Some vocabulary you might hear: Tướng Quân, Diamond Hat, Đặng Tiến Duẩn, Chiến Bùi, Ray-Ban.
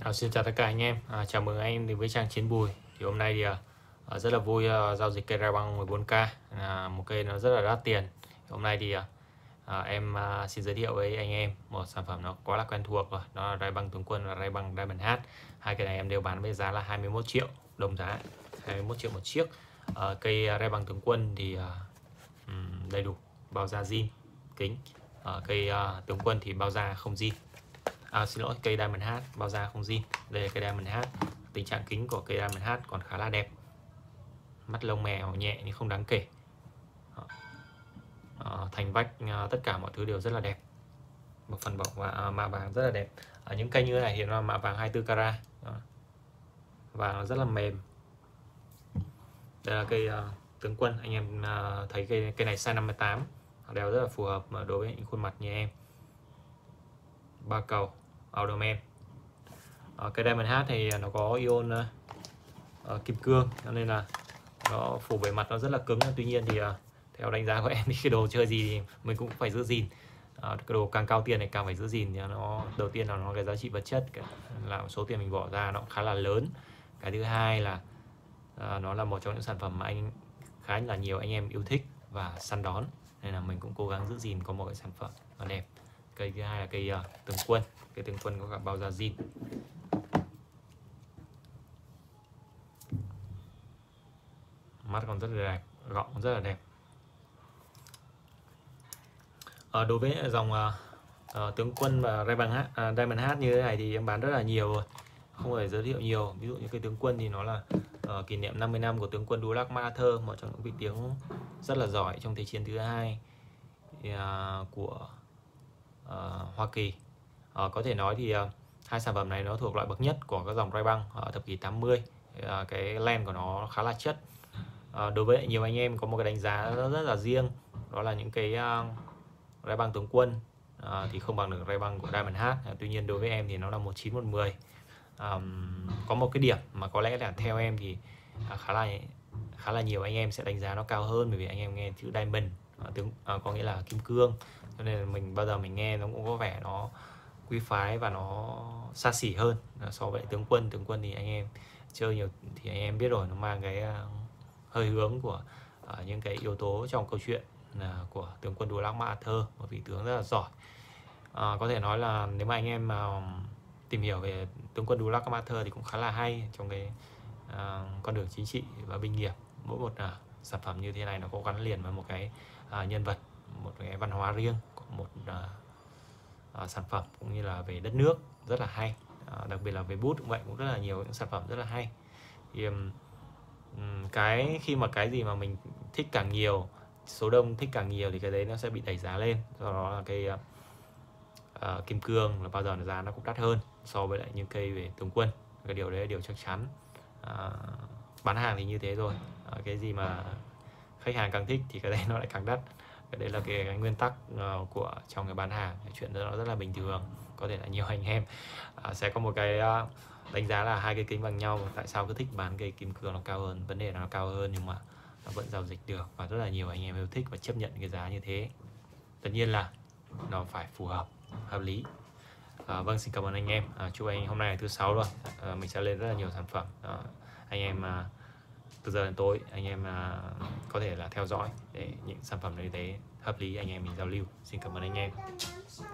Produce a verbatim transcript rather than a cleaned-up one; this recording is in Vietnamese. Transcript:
À, xin chào tất cả anh em, à, chào mừng anh em đến với trang Chiến Bùi. Thì hôm nay thì à, rất là vui à, giao dịch cây Ray-Ban mười bốn K, à, một cây nó rất là đắt tiền. Hôm nay thì à, em à, xin giới thiệu với anh em một sản phẩm nó quá là quen thuộc rồi, đó là Ray-Ban Tướng Quân và Ray-Ban Diamond Hat. Hai cây này em đều bán với giá là hai mươi mốt triệu đồng, giá hai mươi mốt triệu một chiếc. à, Cây Ray-Ban Tướng Quân thì à, đầy đủ bao da zin kính. à, Cây à, Tướng Quân thì bao da không zin. À, xin lỗi, cây Diamond Hat bao da không zin. Đây là cây Diamond Hat. Tình trạng kính của cây Diamond Hat còn khá là đẹp, mắt lông mèo nhẹ nhưng không đáng kể. à, Thành vách, à, tất cả mọi thứ đều rất là đẹp, một phần bọc và à, mạ vàng rất là đẹp. Ở à, những cây như này hiện ra mạ vàng hai mươi tư carat, à, vàng rất là mềm. Đây là cây à, Tướng Quân. Anh em à, thấy cây, cây này size năm mươi tám đều rất là phù hợp đối với những khuôn mặt như em. Ba cầu Alderman. à, Cái Diamond Hat thì nó có ion uh, kim cương, cho nên là nó phủ bề mặt nó rất là cứng. Tuy nhiên thì uh, theo đánh giá của em thì cái đồ chơi gì thì mình cũng phải giữ gìn. à, Cái đồ càng cao tiền này càng phải giữ gìn. Nó đầu tiên là nó cái giá trị vật chất, cái, là số tiền mình bỏ ra nó khá là lớn. Cái thứ hai là uh, nó là một trong những sản phẩm mà anh khá là nhiều anh em yêu thích và săn đón, nên là mình cũng cố gắng giữ gìn có một cái sản phẩm nó đẹp. Cây thứ hai là cây uh, Tướng Quân. Cây Tướng Quân có cả bao da zin. Mắt còn rất là đẹp, gọng rất là đẹp. À, đối với dòng uh, uh, Tướng Quân và Ray-Ban Hat, uh, Diamond Hat như thế này thì em bán rất là nhiều rồi, không phải giới thiệu nhiều. Ví dụ như cây Tướng Quân thì nó là uh, kỷ niệm năm mươi năm của tướng quân Douglas MacArthur, một trong những vị tướng rất là giỏi trong thế chiến thứ hai thì, uh, của Uh, Hoa Kỳ. uh, Có thể nói thì uh, hai sản phẩm này nó thuộc loại bậc nhất của các dòng Ray-Ban ở uh, thập kỷ tám mươi. uh, Cái lens của nó khá là chất. uh, Đối với nhiều anh em có một cái đánh giá rất là riêng, đó là những cái uh, Ray-Ban Tướng Quân uh, thì không bằng được Ray-Ban của Diamond Hat. uh, Tuy nhiên đối với em thì nó là một chín một mười. um, Có một cái điểm mà có lẽ là theo em thì uh, khá là khá là nhiều anh em sẽ đánh giá nó cao hơn, bởi vì anh em nghe chữ Diamond À, tướng à, có nghĩa là kim cương, cho nên mình bao giờ mình nghe nó cũng có vẻ nó quý phái và nó xa xỉ hơn so với Tướng Quân. Tướng Quân thì anh em chơi nhiều thì anh em biết rồi, nó mang cái uh, hơi hướng của uh, những cái yếu tố trong câu chuyện uh, của tướng quân Douglas MacArthur, một vị tướng rất là giỏi. Uh, có thể nói là nếu mà anh em uh, tìm hiểu về tướng quân Douglas MacArthur thì cũng khá là hay trong cái uh, con đường chính trị và binh nghiệp. Mỗi một uh, sản phẩm như thế này nó có gắn liền với một cái à, nhân vật, một cái văn hóa riêng của một à, à, sản phẩm, cũng như là về đất nước rất là hay. à, Đặc biệt là về bút cũng vậy, cũng rất là nhiều những sản phẩm rất là hay. Thì, um, cái khi mà cái gì mà mình thích càng nhiều, số đông thích càng nhiều thì cái đấy nó sẽ bị đẩy giá lên. Do đó là cây uh, uh, kim cương là bao giờ giá nó cũng đắt hơn so với lại những cây về Tướng Quân. Cái điều đấy là điều chắc chắn. à, Bán hàng thì như thế rồi. À, cái gì mà khách hàng càng thích thì cái đấy nó lại càng đắt. Cái đấy là cái, cái nguyên tắc uh, của trong cái bán hàng. Cái chuyện đó rất là bình thường. Có thể là nhiều anh em uh, sẽ có một cái uh, đánh giá là hai cái kính bằng nhau, tại sao cứ thích bán cây kim cương nó cao hơn. Vấn đề là nó cao hơn nhưng mà nó vẫn giao dịch được, và rất là nhiều anh em yêu thích và chấp nhận cái giá như thế. Tất nhiên là nó phải phù hợp, hợp lý. uh, Vâng, xin cảm ơn anh em. uh, Chúc anh hôm nay là thứ sáu rồi. uh, Mình sẽ lên rất là nhiều sản phẩm. uh, Anh em uh, từ giờ đến tối anh em uh, có thể là theo dõi để những sản phẩm như thế hợp lý anh em mình giao lưu. Xin cảm ơn anh em.